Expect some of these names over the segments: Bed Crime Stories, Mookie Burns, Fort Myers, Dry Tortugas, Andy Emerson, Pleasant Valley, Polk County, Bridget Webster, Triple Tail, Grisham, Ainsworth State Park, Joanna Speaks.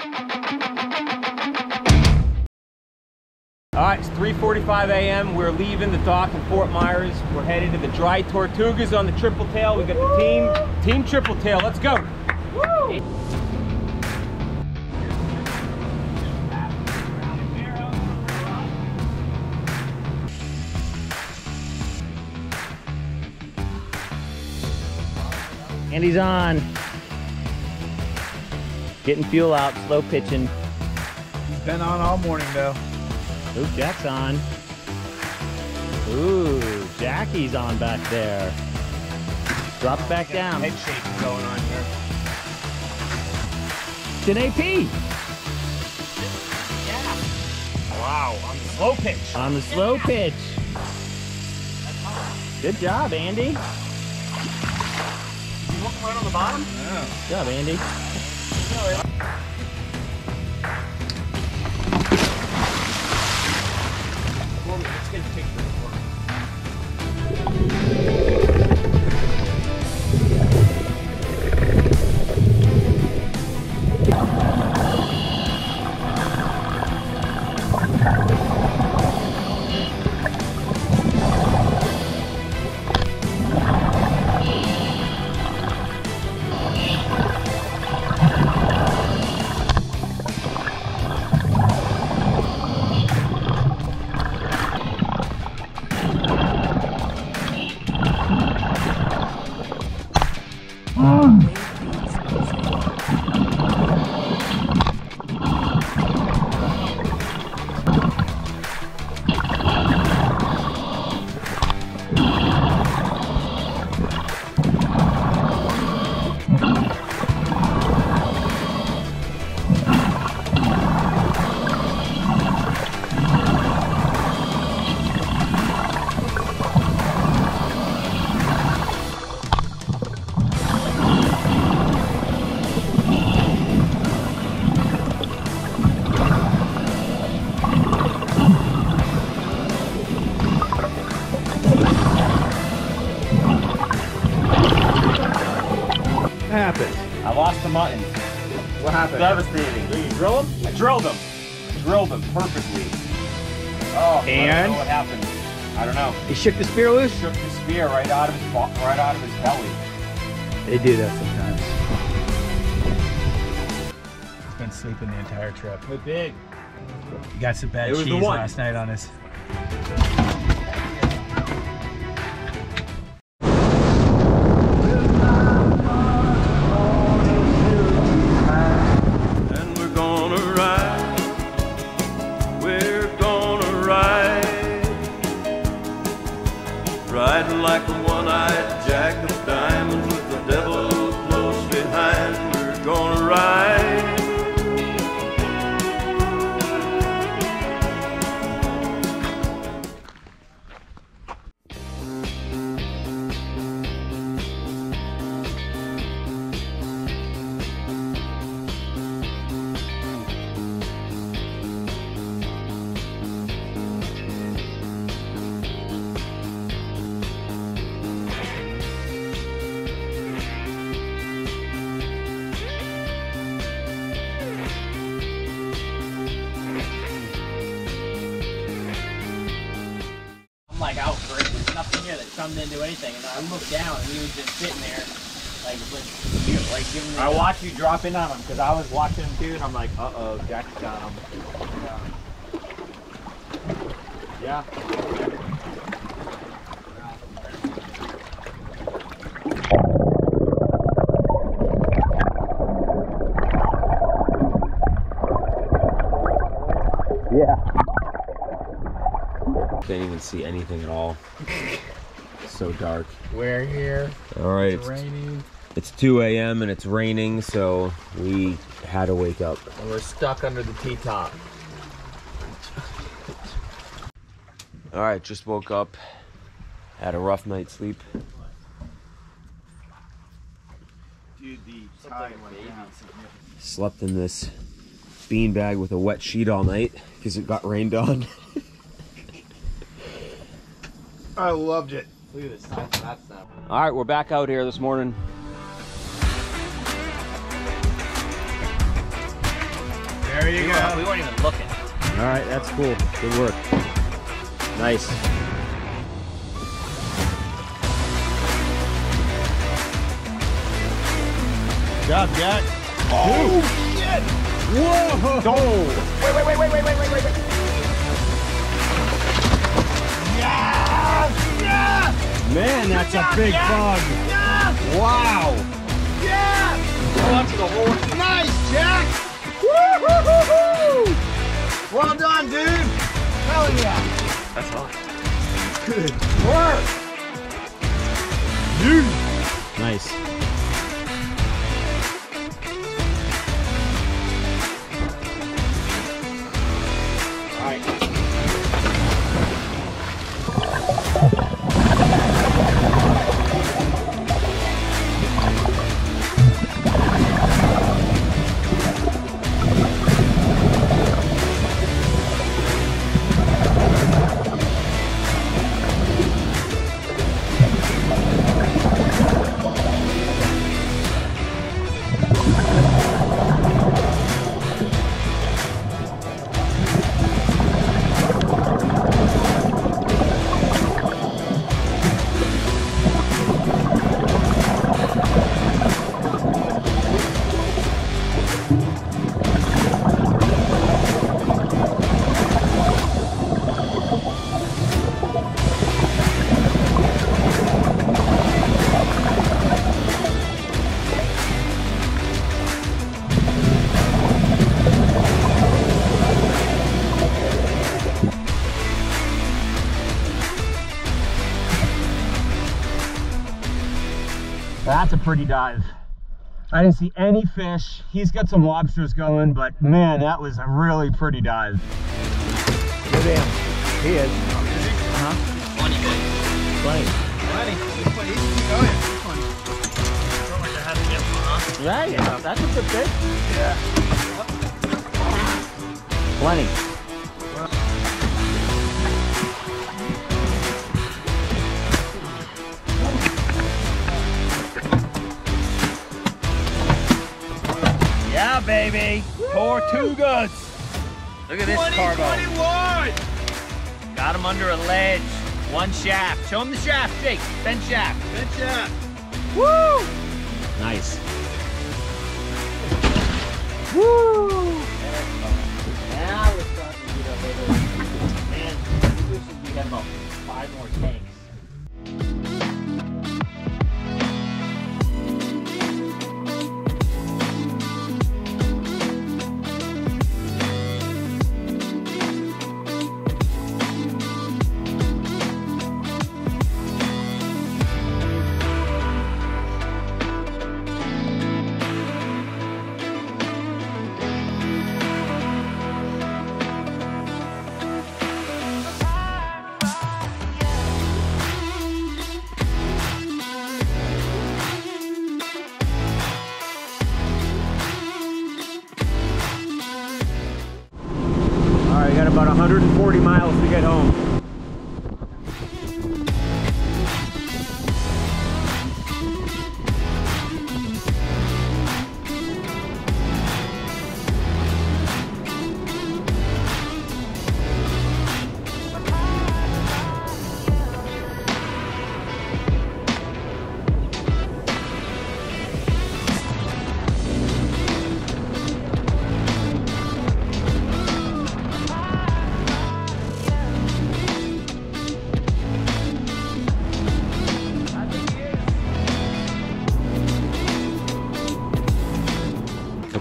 All right, it's 3:45 a.m. We're leaving the dock in Fort Myers. We're headed to the Dry Tortugas on the Triple Tail. We've got the team Triple Tail. Let's go. Woo! And he's on. Getting fuel out, slow pitching. He's been on all morning though. Ooh, Jack's on. Ooh, Jackie's on back there. Drops back down. Head shake going on here. It's an AP. Yeah. Wow, on the slow pitch. On the slow pitch. Good job, Andy. You looking right on the bottom? Yeah. Good job, Andy. Let's get a picture mutton. What happened? Devastating. Did you drill him? I drilled him. Drilled him perfectly. Oh, and I don't know what happened. I don't know. He shook the spear loose? Shook the spear right out of his belly. They do that sometimes. He's been sleeping the entire trip. We're big. He got some bad cheese last night on us. Riding like a one-eyed jack of diamonds with the devil close behind. We're gonna ride. Out for it. There's nothing here that summed into anything, and I looked down and he was just sitting there like giving me. I watched you drop in on him because I was watching him too, and I'm like, uh-oh, Jack's got him. Yeah. Didn't even see anything at all. So dark. We're here. All right. It's raining. It's 2 a.m. and it's raining, so we had to wake up. And we're stuck under the T-top. All right, just woke up. Had a rough night's sleep. Dude, the time went down. Slept in this beanbag with a wet sheet all night because it got rained on. I loved it. Look at this time. That's not... All right, we're back out here this morning. There you go. We weren't even looking. All right, that's cool. Good work. Nice. Good job, Jack. Oh, shit! Whoa! Wait. Yes! Yes! Man, that's a big bug. Yes! Wow! Yeah! Go up to the hole. Nice, Jack! Woo-hoo-hoo-hoo! Well done, dude! Hell yeah! That's awesome. Good work! Dude! Nice. That's a pretty dive. I didn't see any fish. He's got some lobsters going, but man, that was a really pretty dive. Look at him. He is. Plenty. Right? Yeah. That's a good fish. Yeah. Plenty. Yeah, baby. Woo! Tortugas. Look at this carbo. 2021. Got him under a ledge. One shaft. Show him the shaft, Jake. Bend shaft. Bend shaft. Woo! Nice. Woo! Now we're starting to get a little. Man, we should have about 5 more tanks. About 140 miles to get home.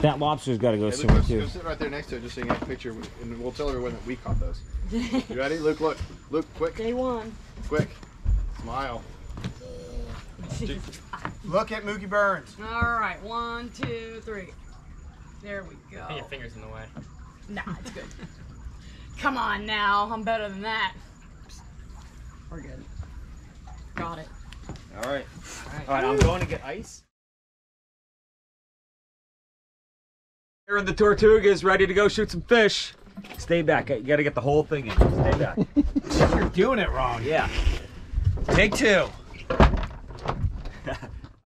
That lobster's got to go somewhere too. Go sit right there next to it, just so you can get a picture, and we'll tell everyone that we caught those. You ready? Luke, look. Luke, quick. Day one. Quick. Smile. Look at Mookie Burns. All right, 1, 2, 3. There we go. Put your fingers in the way. Nah, it's good. Come on now, I'm better than that. We're good. Got it. All right. All right, I'm going to get ice. Here in the Tortugas, ready to go shoot some fish. Stay back. You gotta get the whole thing in. Stay back. You're doing it wrong. Yeah. Take 2.